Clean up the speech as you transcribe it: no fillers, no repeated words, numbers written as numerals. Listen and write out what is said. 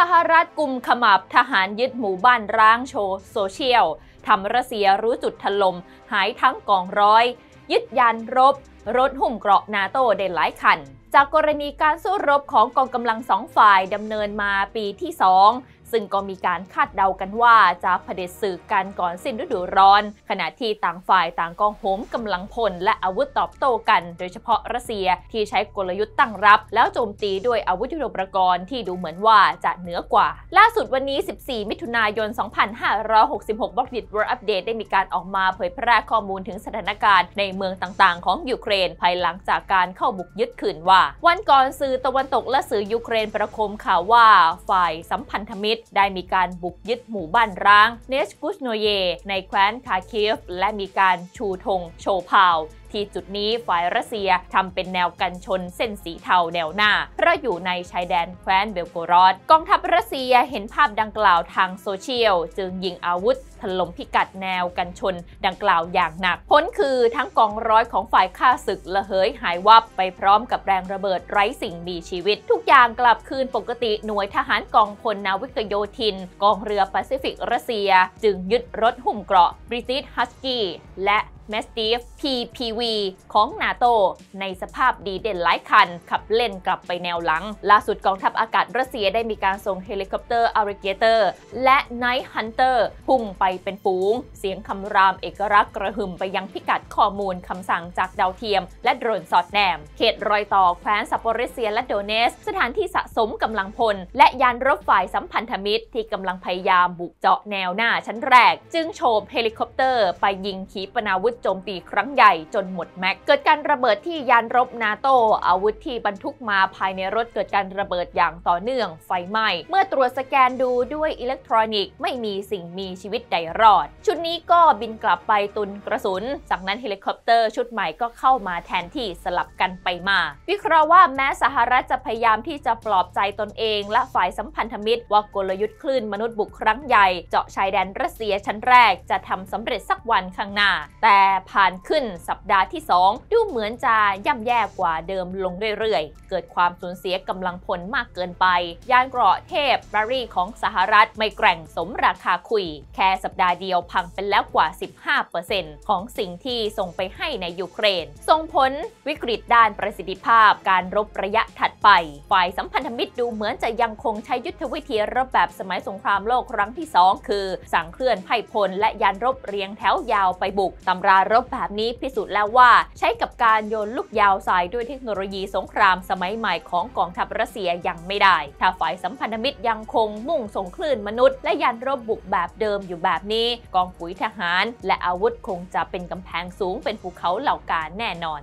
สหรัฐกุมขมับทหารยึดหมู่บ้านร้างโชว์โซเชียลทำรัสเซียรู้จุดถล่มหายทั้งกองร้อยยึดยานรบรถหุ้มเกราะนาโต้ได้หลายคันจากกรณีการสู้รบของกองกำลังสองฝ่ายดำเนินมาปีที่2ซึ่งก็มีการคาดเดากันว่าจะเผด็จศึกกันก่อนสิ้นฤดูร้อนขณะที่ต่างฝ่ายต่างกองโหมกำลังพลและอาวุธตอบโต้กันโดยเฉพาะรัสเซียที่ใช้กลยุทธ์ตั้งรับแล้วโจมตีด้วยอาวุธยุทโธปกรณ์ที่ดูเหมือนว่าจะเหนือกว่าล่าสุดวันนี้14มิถุนายน2566 Bloomberg World Update ได้มีการออกมาเผยแพร่ข้อมูลถึงสถานการณ์ในเมืองต่างๆของยูเครนภายหลังจากการเข้าบุกยึดคืนว่าวันก่อนสื่อตะวันตกและสื่อยูเครนประโคมข่าวว่าฝ่ายสัมพันธมิตรได้มีการบุกยึดหมู่บ้านร้างเนชกุชโนเยในแคว้นคาร์คีฟและมีการชูธงโชว์พาวที่จุดนี้ฝ่ายรัสเซียทำเป็นแนวกันชนเส้นสีเทาแนวหน้าเพราะอยู่ในชายแดนแคว้นเบลโกรอดกองทัพรัสเซียเห็นภาพดังกล่าวทางโซเชียลจึงยิงอาวุธถล่มพิกัดแนวกันชนดังกล่าวอย่างหนักผลคือทั้งกองร้อยของฝ่ายข้าศึกระเหยหายวับไปพร้อมกับแรงระเบิดไร้สิ่งมีชีวิตทุกอย่างกลับคืนปกติหน่วยทหารกองพลนาวิกโยธินกองเรือแปซิฟิกรัสเซียจึงยึดรถหุ้มเกราะบริติชฮัสกี้และแมสติฟ PPV ของนาโตในสภาพดีเด่นหลายคันขับเล่นกลับไปแนวหลังล่าสุดกองทัพอากาศรัสเซียได้มีการส่งเฮลิคอปเตอร์อาริเกเตอร์และไนท์ฮันเตอร์พุ่งไปเป็นฝูงเสียงคำรามเอกลักษณ์กระหึ่มไปยังพิกัดข้อมูลคำสั่งจากดาวเทียมและโดรนสอดแนมเขตรอยต่อแคว้นซาโปเรเซียและโดเนสสถานที่สะสมกำลังพลและยานรบฝ่ายสัมพันธมิตรที่กำลังพยายามบุกเจาะแนวหน้าชั้นแรกจึงโฉบเฮลิคอปเตอร์ไปยิงขีปนาวุธโจมตีครั้งใหญ่จนหมดแม็กเกิดการระเบิดที่ยานรบนาโตอาวุธที่บรรทุกมาภายในรถเกิดการระเบิดอย่างต่อเนื่องไฟไหม้เมื่อตรวจสแกนดูด้วยอิเล็กทรอนิกส์ไม่มีสิ่งมีชีวิตใดรอดชุดนี้ก็บินกลับไปตุนกระสุนจากนั้นเฮลิคอปเตอร์ชุดใหม่ก็เข้ามาแทนที่สลับกันไปมาวิเคราะห์ว่าแม้สหรัฐจะพยายามที่จะปลอบใจตนเองและฝ่ายสัมพันธมิตรว่ากลยุทธ์คลื่นมนุษย์บุกครั้งใหญ่เจาะชายแดนรัสเซียชั้นแรกจะทำสำเร็จสักวันข้างหน้าแต่ผ่านขึ้นสัปดาห์ที่2ดูเหมือนจะย่ำแย่กว่าเดิมลงเรื่อยๆเกิดความสูญเสียกำลังพลมากเกินไปยานเกราะเทพบารีของสหรัฐไม่แกร่งสมราคาคุยแค่สัปดาห์เดียวพังไปแล้วกว่า 15% ของสิ่งที่ส่งไปให้ในยูเครนส่งผลวิกฤตด้านประสิทธิภาพการรบระยะถัดไปฝ่ายสัมพันธมิตรดูเหมือนจะยังคงใช้ยุทธวิธีรบแบบสมัยสงครามโลกครั้งที่2คือสั่งเคลื่อนไพพลและยานรบเรียงแถวยาวไปบุกตำรารบแบบนี้พิสูจน์แล้วว่าใช้กับการโยนลูกยาวใส่ด้วยเทคโนโลยีสงครามสมัยใหม่ของกองทัพรัสเซียยังไม่ได้ถ้าฝ่ายสัมพันธมิตรยังคงมุ่งส่งคลื่นมนุษย์และยานรบบุกแบบเดิมอยู่แบบนี้กองปุ๋ยทหารและอาวุธคงจะเป็นกำแพงสูงเป็นภูเขาเหล่ากาแน่นอน